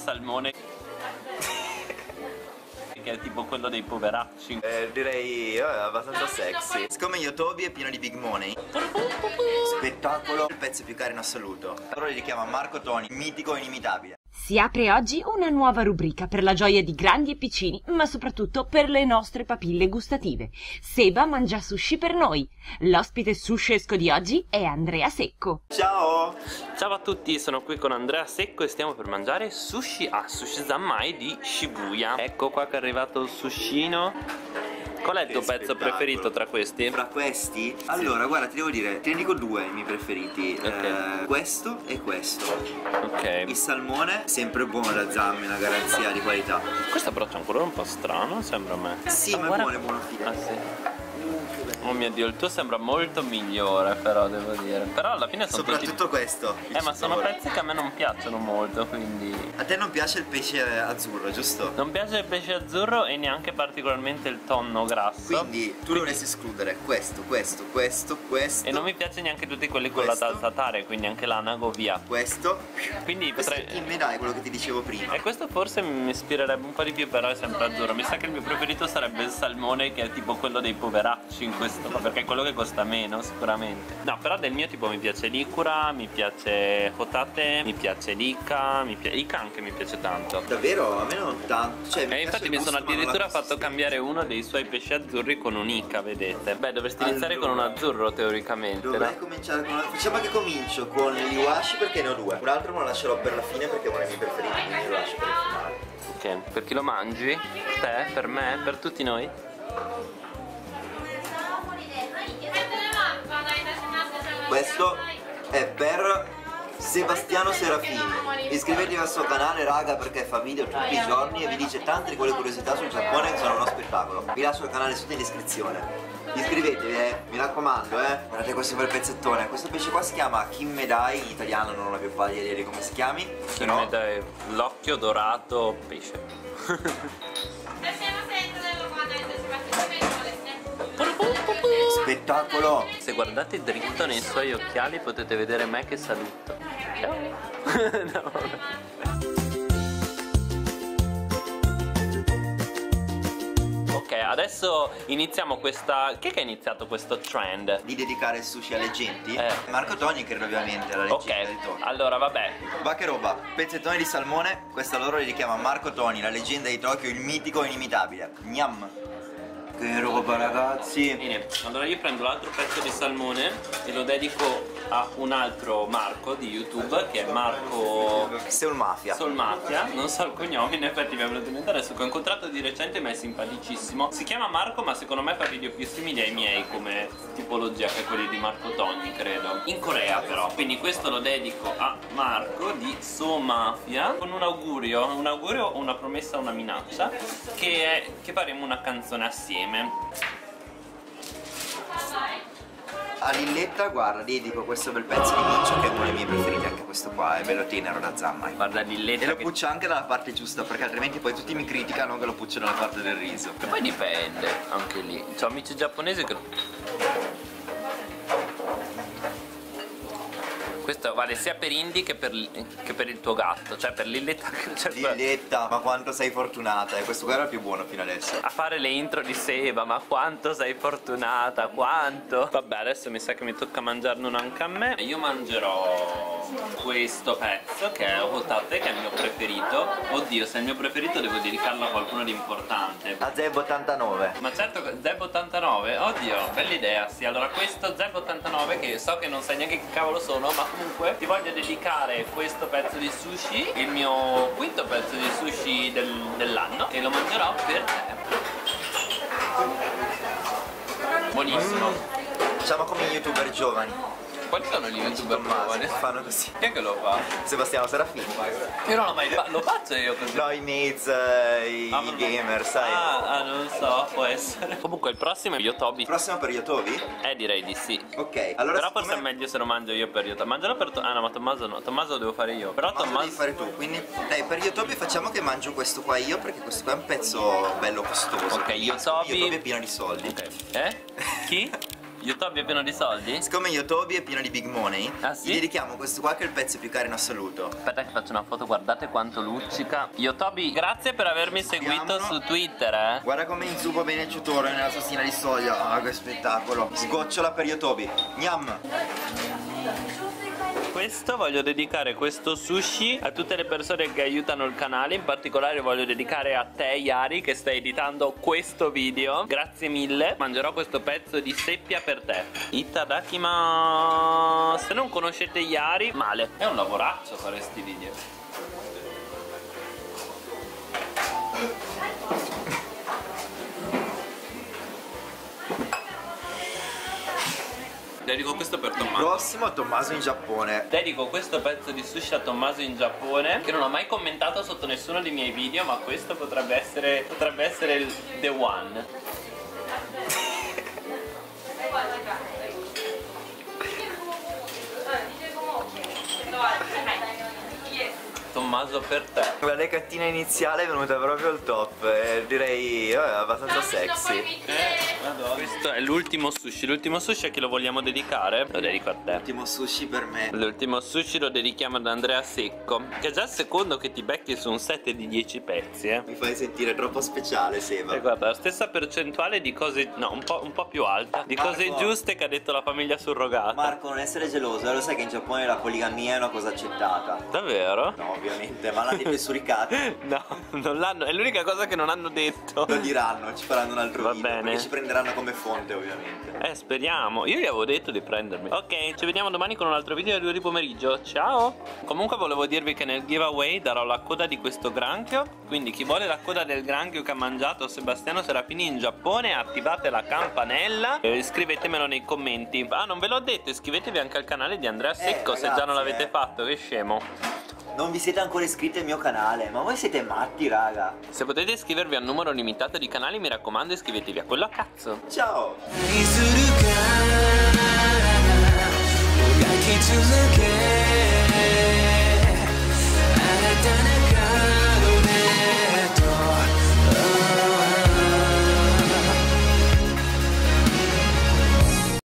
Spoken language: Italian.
salmone che è tipo quello dei poveracci. Direi abbastanza sexy. Siccome Yotobi è pieno di big money, spettacolo, il pezzo più caro in assoluto. Allora li chiama Marco Togni, mitico e inimitabile. Si apre oggi una nuova rubrica per la gioia di grandi e piccini, ma soprattutto per le nostre papille gustative. Seba mangia sushi per noi. L'ospite sushesco di oggi è Andrea Secco. Ciao! Ciao a tutti, sono qui con Andrea Secco e stiamo per mangiare sushi a Sushi Zammai di Shibuya. Ecco qua che è arrivato il sushino. Qual è il tuo pezzo preferito tra questi? Tra questi? Allora, guarda, ti devo dire, te ne dico due i miei preferiti. Okay. Questo e questo. Ok. Il salmone, sempre buono da Zammi, una garanzia di qualità. Questo però c'è un colore un po' strano, sembra a me. Sì, ma guarda... è buono, figa. Ah, sì. Oh mio Dio, il tuo sembra molto migliore, però devo dire. Però alla fine sono soprattutto tutti... questo. Ma sono pezzi che a me non piacciono molto, quindi. A te non piace il pesce azzurro, giusto? Non piace il pesce azzurro e neanche particolarmente il tonno grasso. Quindi tu dovresti escludere questo, questo, questo, questo. E non mi piace neanche tutti quelli con la salsa tare, quindi anche l'anago via. Questo. Quindi potrei... è Kimmedai, quello che ti dicevo prima. E questo forse mi ispirerebbe un po' di più, però è sempre azzurro. Mi sa che il mio preferito sarebbe il salmone, che è tipo quello dei poveracci in questo. Perché è quello che costa meno sicuramente. No, però del mio tipo mi piace l'Ikura, mi piace Hotate, mi piace l'Ika, Ika anche mi piaace tanto. Davvero? A me non tanto. Cioè, mi infatti mi sono addirittura fatto cambiare uno dei suoi pesci azzurri con un Ika, vedete. Beh, dovresti iniziare con un azzurro teoricamente. Dovrei cominciare con un azzurro. Diciamo che comincio con l'Iwashi perché ne ho due. Un altro me lo lascerò per la fine perché è uno dei miei preferiti, quindi lo lascio per il finale. Ok, per chi lo mangi? Per te? Per me? Per tutti noi? Questo è per Sebastiano Serafini. Iscrivetevi al suo canale, raga, perché fa video tutti i giorni e vi dice tante di quelle curiosità sul Giappone che sono uno spettacolo. Vi lascio il canale sotto in descrizione. Iscrivetevi, mi raccomando, Guardate questo bel pezzettone. Questo pesce qua si chiama Kimmedai, in italiano non ho più voglia di dire come si chiami. Kimmedai, l'occhio dorato pesce. Spettacolo! Se guardate dritto nei suoi occhiali potete vedere me che saluto. Ciao! No, ok, adesso iniziamo questa... Chi è che ha iniziato questo trend? Di dedicare il sushi alle genti? Marco Togni, credo, ovviamente, alla leggenda di Togni. Allora, vabbè. Va che roba, pezzettoni di salmone, questa loro li chiama Marco Togni, la leggenda di Tokyo, il mitico inimitabile. Gnam! Che roba, ragazzi! Bene, allora io prendo l'altro pezzo di salmone e lo dedico a un altro Marco di YouTube che è Marco Seoul Mafia. Seoul Mafia, non so il cognome, in effetti mi è venuto in mente adesso che ho incontrato di recente, ma è simpaticissimo. Si chiama Marco, ma secondo me fa video più simili ai miei come tipologia che quelli di Marco Togni, credo. In Corea però, quindi questo lo dedico a Marco di Seoul Mafia con un augurio, una promessa, una minaccia che faremo una canzone assieme. A Lilletta, guarda, dedico questo bel pezzo di micio che è uno dei miei preferiti, anche questo qua è bello tenero da Zammai. Guarda Lilletta, e lo puccio anche dalla parte giusta perché altrimenti poi tutti mi criticano che lo puccio dalla parte del riso. E poi dipende anche lì, c'ho amici giapponesi che... Questo vale sia per Indy che per il tuo gatto, cioè per Lilletta. Cioè Lilletta, ma quanto sei fortunata, questo qua era il più buono fino adesso. A fare le intro di Seba, ma quanto sei fortunata, quanto. Vabbè, adesso mi sa che mi tocca mangiarne uno anche a me. Io mangerò questo pezzo che è Hotate, che è il mio preferito. Oddio, se è il mio preferito devo dedicarlo a qualcuno di importante. A Zeb89. Ma certo, Zeb89? Oddio, bella idea, sì. Allora questo Zeb89, che so che non sai neanche che cavolo sono, ma comunque ti voglio dedicare questo pezzo di sushi, il mio quinto pezzo di sushi dell'anno, e lo mangerò per te. Buonissimo. Siamo come gli youtuber giovani. Quali sono gli youtuber giovani? Fanno così. Chi è che lo fa? Sebastiano Serafini. Io non l'ho mai fatto. Lo faccio io così? No, i mates, i gamer, sai. Ah, non so, può essere. Comunque il prossimo è Yotobi. Il prossimo per Yotobi? Direi di sì. Ok, allora. Però forse è meglio se lo mangio io per Yotobi. Mangialo per Tommaso. Ah no, ma Tommaso no. Tommaso lo devo fare io. Però Tommaso lo devi fare tu, quindi. Dai, per Yotobi facciamo che mangio questo qua io, perché questo qua è un pezzo bello costoso. Ok, Yotobi è pieno di soldi. Ok. Chi? Yotobi è pieno di soldi? Siccome Yotobi è pieno di big money, gli dedichiamo questo qua che è il pezzo più caro in assoluto. Aspetta che faccio una foto, guardate quanto luccica. Yotobi, grazie per avermi seguito su Twitter, eh. Guarda come inzuppo bene il ciotolo nella salsina di soia. Ah, che spettacolo. Sgocciola per Yotobi. Gnam. Questo voglio dedicare questo sushi a tutte le persone che aiutano il canale. In particolare voglio dedicare a te, Yari, che stai editando questo video. Grazie mille. Mangerò questo pezzo di seppia per te. Itadakimasu. Se non conoscete Yari, male. È un lavoraccio fare questi video. Dedico questo per Tommaso. Prossimo a Tommaso in Giappone. Dedico questo pezzo di sushi a Tommaso in Giappone, che non ho mai commentato sotto nessuno dei miei video, ma questo potrebbe essere il the one. Tommaso per te. La lecattina iniziale è venuta proprio al top, direi abbastanza sexy. Questo è l'ultimo sushi a chi lo vogliamo dedicare? Lo dedico a te. L'ultimo sushi per me. L'ultimo sushi lo dedichiamo ad Andrea Secco, che è già il secondo che ti becchi su un set di 10 pezzi, eh. Mi fai sentire troppo speciale, Seba. E guarda, la stessa percentuale di cose, no, un po' più alta, di Marco, cose giuste che ha detto la famiglia surrogata. Marco, non essere geloso, lo sai che in Giappone la poligamia è una cosa accettata. Davvero? No, ovviamente, ma l'hanno suricata. No, non l'hanno, è l'unica cosa che non hanno detto. Lo diranno, ci faranno un altro video. Va bene. Ci prenderanno come fonte, ovviamente. Speriamo, io gli avevo detto di prendermi. Ok, ci vediamo domani con un altro video alle 2 di pomeriggio, ciao. Comunque volevo dirvi che nel giveaway darò la coda di questo granchio, quindi chi vuole la coda del granchio che ha mangiato Sebastiano Serafini in Giappone, attivate la campanella e scrivetemelo nei commenti. Ah, non ve l'ho detto, iscrivetevi anche al canale di Andrea Secco, ragazzi, se già non l'avete fatto, che scemo. Non vi siete ancora iscritti al mio canale, ma voi siete matti, raga. Se potete iscrivervi a un numero limitato di canali, mi raccomando, iscrivetevi a quello a cazzo. Ciao.